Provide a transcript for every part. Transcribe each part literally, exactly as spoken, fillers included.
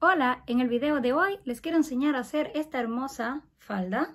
Hola, en el video de hoy les quiero enseñar a hacer esta hermosa falda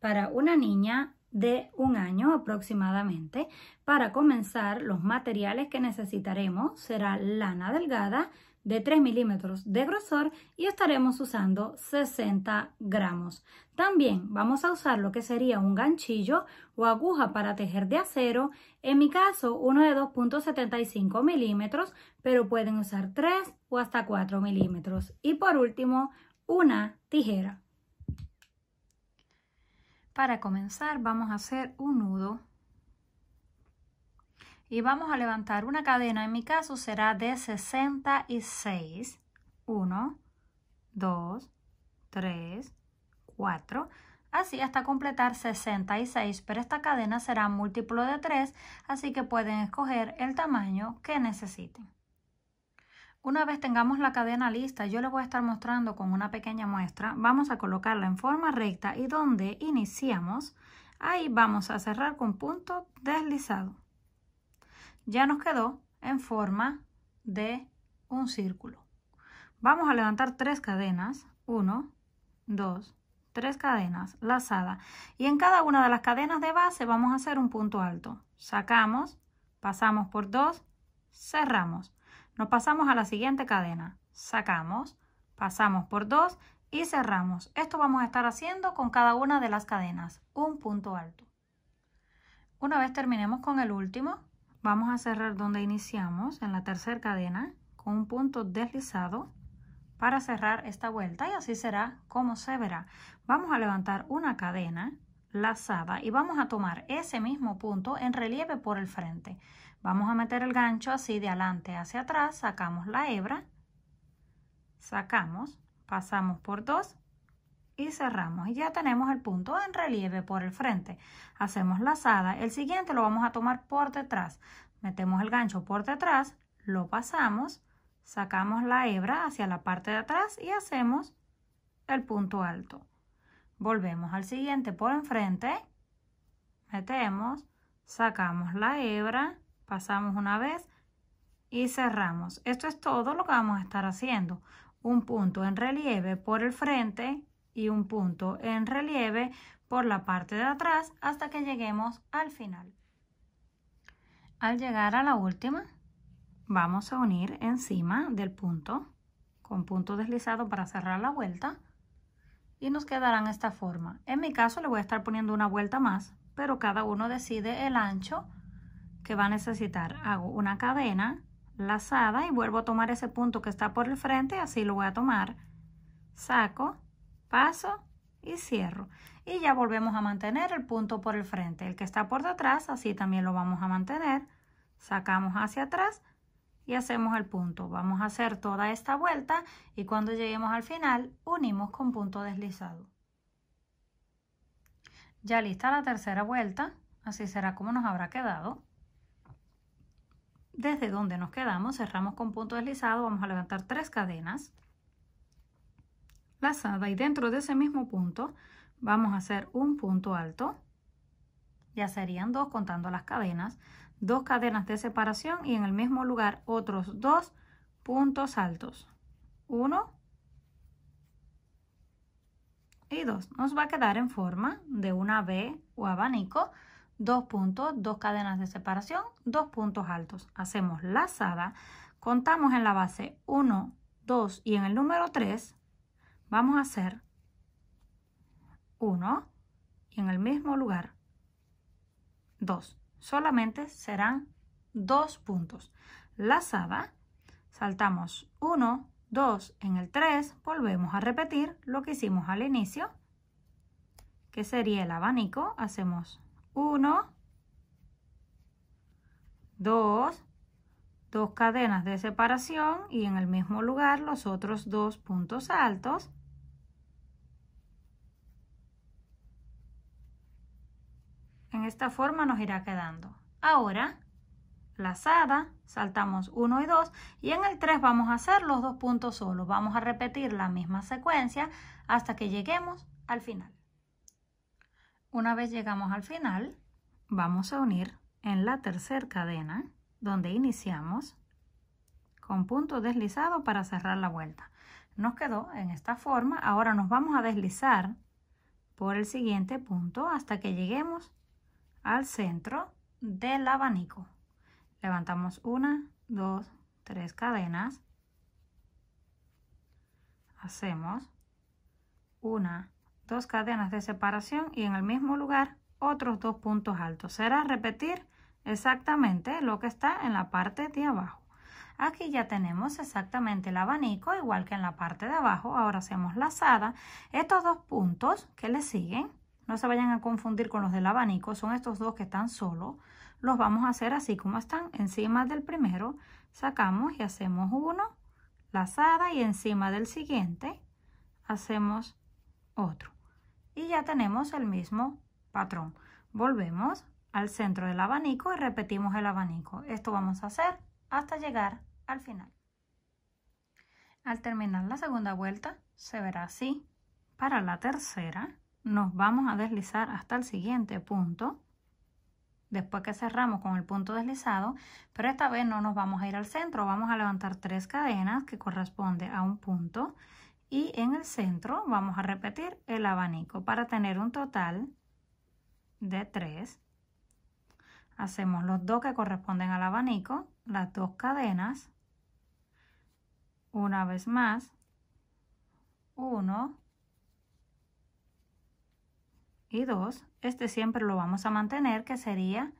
para una niña de un año aproximadamente. Para comenzar, los materiales que necesitaremos será lana delgada de tres milímetros de grosor y estaremos usando sesenta gramos. También vamos a usar lo que sería un ganchillo o aguja para tejer de acero. En mi caso, uno de dos punto setenta y cinco milímetros, pero pueden usar tres o hasta cuatro milímetros. Y por último, una tijera. Para comenzar, vamos a hacer un nudo y vamos a levantar una cadena. En mi caso será de sesenta y seis, uno, dos, tres, cuatro, así hasta completar sesenta y seis, pero esta cadena será múltiplo de tres, así que pueden escoger el tamaño que necesiten. Una vez tengamos la cadena lista, yo les voy a estar mostrando con una pequeña muestra. Vamos a colocarla en forma recta y donde iniciamos, ahí vamos a cerrar con punto deslizado. Ya nos quedó en forma de un círculo. Vamos a levantar tres cadenas, uno, dos, tres cadenas, lazada. Y en cada una de las cadenas de base vamos a hacer un punto alto. Sacamos, pasamos por dos, cerramos. Nos pasamos a la siguiente cadena, sacamos, pasamos por dos y cerramos. Esto vamos a estar haciendo con cada una de las cadenas, un punto alto. Una vez terminemos con el último, vamos a cerrar donde iniciamos, en la tercera cadena, con un punto deslizado para cerrar esta vuelta y así será como se verá. Vamos a levantar una cadena lazada y vamos a tomar ese mismo punto en relieve por el frente. Vamos a meter el gancho así de adelante hacia atrás, sacamos la hebra, sacamos, pasamos por dos y cerramos y ya tenemos el punto en relieve por el frente. Hacemos lazada, el siguiente lo vamos a tomar por detrás, metemos el gancho por detrás, lo pasamos, sacamos la hebra hacia la parte de atrás y hacemos el punto alto. Volvemos al siguiente por enfrente, metemos, sacamos la hebra, pasamos una vez y cerramos. Esto es todo lo que vamos a estar haciendo, un punto en relieve por el frente y un punto en relieve por la parte de atrás hasta que lleguemos al final. Al llegar a la última, vamos a unir encima del punto con punto deslizado para cerrar la vuelta y nos quedarán esta forma. En mi caso le voy a estar poniendo una vuelta más, pero cada uno decide el ancho que va a necesitar. Hago una cadena lazada y vuelvo a tomar ese punto que está por el frente, así lo voy a tomar, saco, paso y cierro y ya volvemos a mantener el punto por el frente. El que está por detrás así también lo vamos a mantener, sacamos hacia atrás y hacemos el punto. Vamos a hacer toda esta vuelta y cuando lleguemos al final unimos con punto deslizado. Ya lista la tercera vuelta, así será como nos habrá quedado. Desde donde nos quedamos cerramos con punto deslizado, vamos a levantar tres cadenas lazada y dentro de ese mismo punto vamos a hacer un punto alto, ya serían dos contando las cadenas, dos cadenas de separación y en el mismo lugar otros dos puntos altos, uno y dos. Nos va a quedar en forma de una V o abanico, dos puntos, dos cadenas de separación, dos puntos altos. Hacemos lazada, contamos en la base uno, dos y en el número tres vamos a hacer uno y en el mismo lugar dos. Solamente serán dos puntos. Lazada, saltamos uno, dos en el tres, volvemos a repetir lo que hicimos al inicio, que sería el abanico. Hacemos uno, dos, dos cadenas de separación y en el mismo lugar los otros dos puntos altos. En esta forma nos irá quedando. Ahora, lazada, saltamos uno y dos y en el tres vamos a hacer los dos puntos solos. Vamos a repetir la misma secuencia hasta que lleguemos al final. Una vez llegamos al final, vamos a unir en la tercera cadena donde iniciamos con punto deslizado para cerrar la vuelta. Nos quedó en esta forma. Ahora nos vamos a deslizar por el siguiente punto hasta que lleguemos al centro del abanico. Levantamos una, dos, tres cadenas. Hacemos una, dos cadenas de separación y en el mismo lugar otros dos puntos altos. Será repetir exactamente lo que está en la parte de abajo. Aquí ya tenemos exactamente el abanico, igual que en la parte de abajo. Ahora hacemos lazada. Estos dos puntos que le siguen, no se vayan a confundir con los del abanico, son estos dos que están solos. Los vamos a hacer así como están, encima del primero. Sacamos y hacemos uno, lazada, y encima del siguiente hacemos otro. Y ya tenemos el mismo patrón. Volvemos al centro del abanico y repetimos el abanico. Esto vamos a hacer hasta llegar al final. Al terminar la segunda vuelta se verá así. Para la tercera nos vamos a deslizar hasta el siguiente punto, después que cerramos con el punto deslizado, pero esta vez no nos vamos a ir al centro. Vamos a levantar tres cadenas que corresponde a un punto y en el centro vamos a repetir el abanico para tener un total de tres. Hacemos los dos que corresponden al abanico, las dos cadenas, una vez más, uno y dos. Este siempre lo vamos a mantener, que sería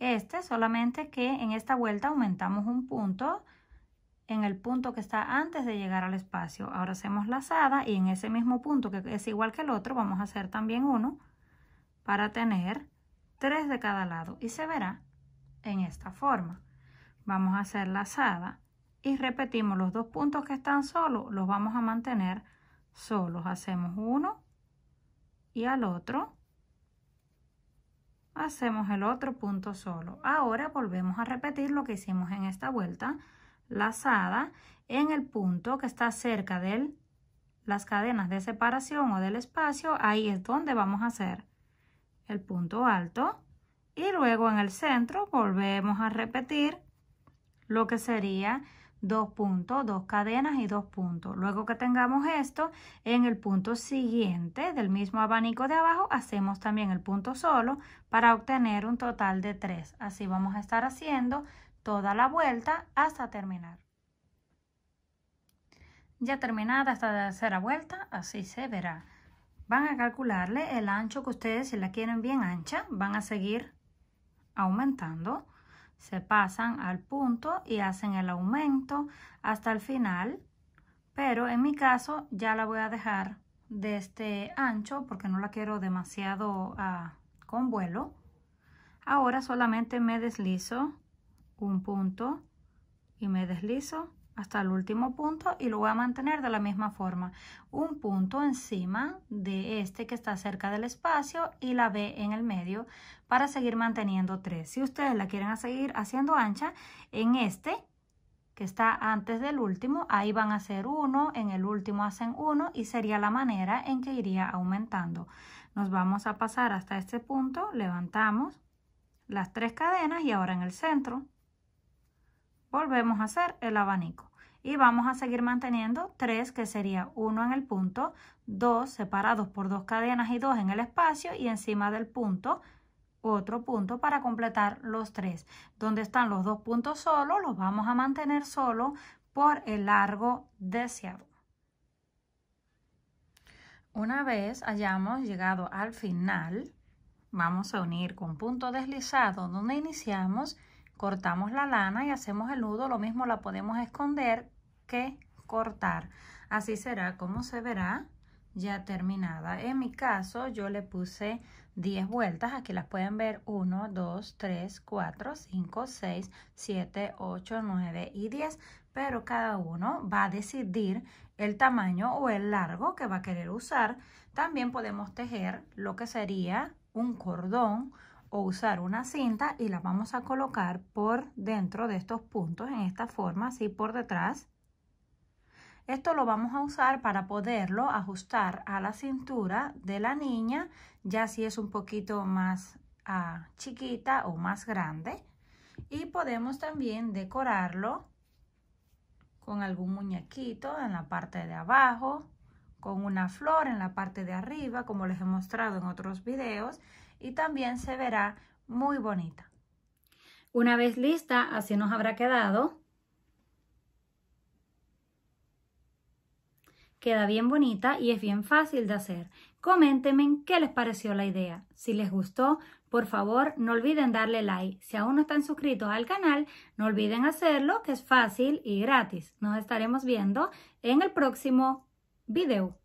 este, solamente que en esta vuelta aumentamos un punto en el punto que está antes de llegar al espacio. Ahora hacemos lazada y en ese mismo punto que es igual que el otro vamos a hacer también uno para tener tres de cada lado y se verá en esta forma. Vamos a hacer lazada y repetimos los dos puntos que están solos, los vamos a mantener solos. Hacemos uno y al otro hacemos el otro punto solo. Ahora volvemos a repetir lo que hicimos en esta vuelta, lazada en el punto que está cerca de las cadenas de separación o del espacio. Ahí es donde vamos a hacer el punto alto y luego en el centro volvemos a repetir lo que sería dos puntos, dos cadenas y dos puntos. Luego que tengamos esto, en el punto siguiente del mismo abanico de abajo hacemos también el punto solo para obtener un total de tres. Así vamos a estar haciendo toda la vuelta hasta terminar. Ya terminada esta tercera vuelta, así se verá. Van a calcularle el ancho que ustedes, si la quieren bien ancha, van a seguir aumentando. Se pasan al punto y hacen el aumento hasta el final. Pero en mi caso ya la voy a dejar de este ancho porque no la quiero demasiado uh, con vuelo. Ahora solamente me deslizo un punto y me deslizo hasta el último punto y lo voy a mantener de la misma forma. Un punto encima de este que está cerca del espacio y la B en el medio para seguir manteniendo tres. Si ustedes la quieren seguir haciendo ancha, en este que está antes del último, ahí van a hacer uno, en el último hacen uno y sería la manera en que iría aumentando. Nos vamos a pasar hasta este punto, levantamos las tres cadenas y ahora en el centro volvemos a hacer el abanico y vamos a seguir manteniendo tres, que sería uno en el punto, dos separados por dos cadenas y dos en el espacio y encima del punto otro punto para completar los tres. Donde están los dos puntos solos los vamos a mantener solo por el largo deseado. Una vez hayamos llegado al final, vamos a unir con punto deslizado donde iniciamos. Cortamos la lana y hacemos el nudo, lo mismo la podemos esconder que cortar. Así será como se verá ya terminada. En mi caso yo le puse diez vueltas, aquí las pueden ver, uno, dos, tres, cuatro, cinco, seis, siete, ocho, nueve y diez, pero cada uno va a decidir el tamaño o el largo que va a querer usar. También podemos tejer lo que sería un cordón o usar una cinta y la vamos a colocar por dentro de estos puntos en esta forma, así por detrás. Esto lo vamos a usar para poderlo ajustar a la cintura de la niña, ya si es un poquito más uh, chiquita o más grande. Y podemos también decorarlo con algún muñequito en la parte de abajo, con una flor en la parte de arriba, como les he mostrado en otros videos, y también se verá muy bonita. Una vez lista, así nos habrá quedado. Queda bien bonita y es bien fácil de hacer. Coméntenme qué les pareció la idea. Si les gustó, por favor, no olviden darle like. Si aún no están suscritos al canal, no olviden hacerlo, que es fácil y gratis. Nos estaremos viendo en el próximo video.